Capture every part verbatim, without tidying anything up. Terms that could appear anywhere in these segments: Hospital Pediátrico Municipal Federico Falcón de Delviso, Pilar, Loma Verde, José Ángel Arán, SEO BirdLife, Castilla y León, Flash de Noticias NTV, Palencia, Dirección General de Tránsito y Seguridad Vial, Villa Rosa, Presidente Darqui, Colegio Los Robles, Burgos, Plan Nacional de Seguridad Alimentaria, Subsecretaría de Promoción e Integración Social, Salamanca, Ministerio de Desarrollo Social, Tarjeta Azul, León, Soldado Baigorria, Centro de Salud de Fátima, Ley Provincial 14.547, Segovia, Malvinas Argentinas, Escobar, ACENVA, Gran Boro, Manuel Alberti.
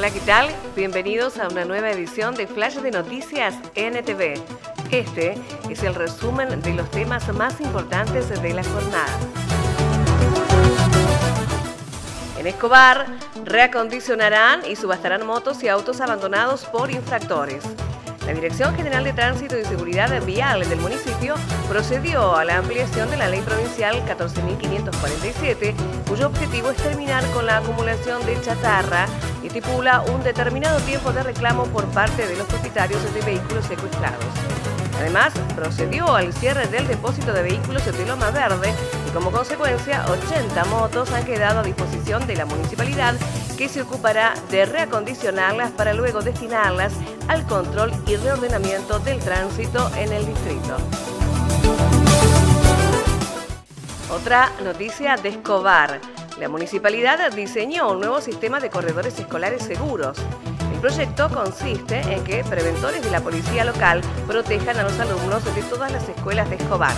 Hola, ¿qué tal? Bienvenidos a una nueva edición de Flash de Noticias N T V. Este es el resumen de los temas más importantes de la jornada. En Escobar, reacondicionarán y subastarán motos y autos abandonados por infractores. La Dirección General de Tránsito y Seguridad Vial del municipio procedió a la ampliación de la Ley Provincial catorce mil quinientos cuarenta y siete, cuyo objetivo es terminar con la acumulación de chatarra y estipula un determinado tiempo de reclamo por parte de los propietarios de vehículos secuestrados. Además, procedió al cierre del depósito de vehículos de Loma Verde y, como consecuencia, ochenta motos han quedado a disposición de la municipalidad, que se ocupará de reacondicionarlas para luego destinarlas al control y reordenamiento del tránsito en el distrito. Otra noticia de Escobar. La municipalidad diseñó un nuevo sistema de corredores escolares seguros. El proyecto consiste en que preventores de la policía local protejan a los alumnos de todas las escuelas de Escobar,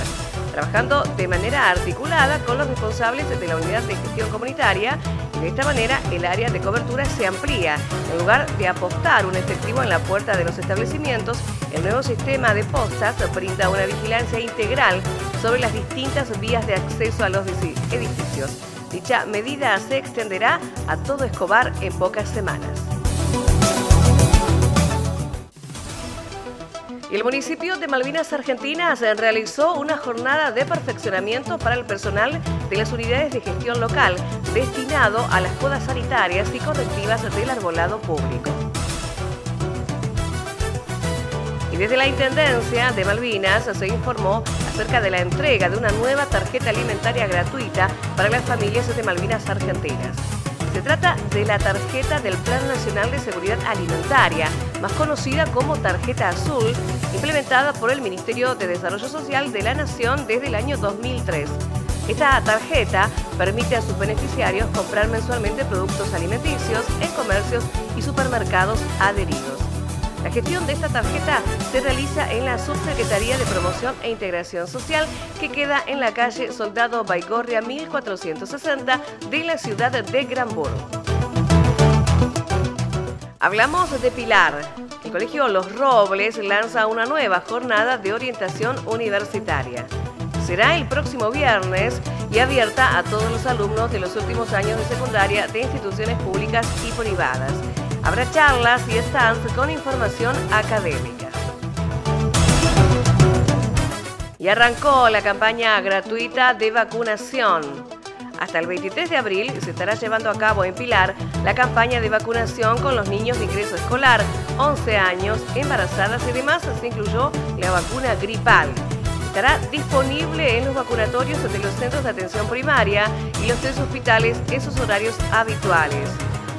trabajando de manera articulada con los responsables de la unidad de gestión comunitaria. De esta manera, el área de cobertura se amplía. En lugar de apostar un efectivo en la puerta de los establecimientos, el nuevo sistema de postas brinda una vigilancia integral sobre las distintas vías de acceso a los edificios. Dicha medida se extenderá a todo Escobar en pocas semanas. Y el municipio de Malvinas Argentinas realizó una jornada de perfeccionamiento para el personal de las unidades de gestión local destinado a las podas sanitarias y correctivas del arbolado público. Y desde la Intendencia de Malvinas se informó acerca de la entrega de una nueva tarjeta alimentaria gratuita para las familias de Malvinas Argentinas. Se trata de la tarjeta del Plan Nacional de Seguridad Alimentaria, más conocida como Tarjeta Azul, implementada por el Ministerio de Desarrollo Social de la Nación desde el año dos mil tres. Esta tarjeta permite a sus beneficiarios comprar mensualmente productos alimenticios en comercios y supermercados adheridos. La gestión de esta tarjeta se realiza en la Subsecretaría de Promoción e Integración Social, que queda en la calle Soldado Baigorria mil cuatrocientos sesenta de la ciudad de Gran Boro. Hablamos de Pilar. El Colegio Los Robles lanza una nueva jornada de orientación universitaria. Será el próximo viernes y abierta a todos los alumnos de los últimos años de secundaria de instituciones públicas y privadas. Habrá charlas y stands con información académica. Y arrancó la campaña gratuita de vacunación. Hasta el veintitrés de abril se estará llevando a cabo en Pilar la campaña de vacunación con los niños de ingreso escolar, once años, embarazadas y demás. Se incluyó la vacuna gripal. Estará disponible en los vacunatorios de los centros de atención primaria y los tres hospitales en sus horarios habituales.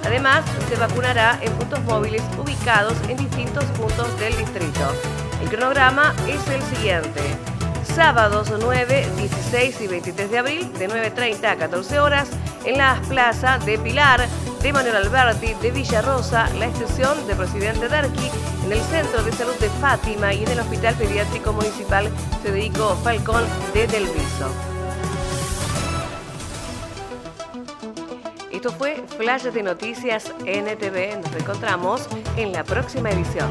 Además, se vacunará en puntos móviles ubicados en distintos puntos del distrito. El cronograma es el siguiente. Sábados nueve, dieciséis y veintitrés de abril, de nueve treinta a catorce horas, en las plazas de Pilar, de Manuel Alberti, de Villa Rosa, la estación de Presidente Darqui, en el Centro de Salud de Fátima y en el Hospital Pediátrico Municipal Federico Falcón de Delviso. Esto fue Flash de Noticias N T V. Nos encontramos en la próxima edición.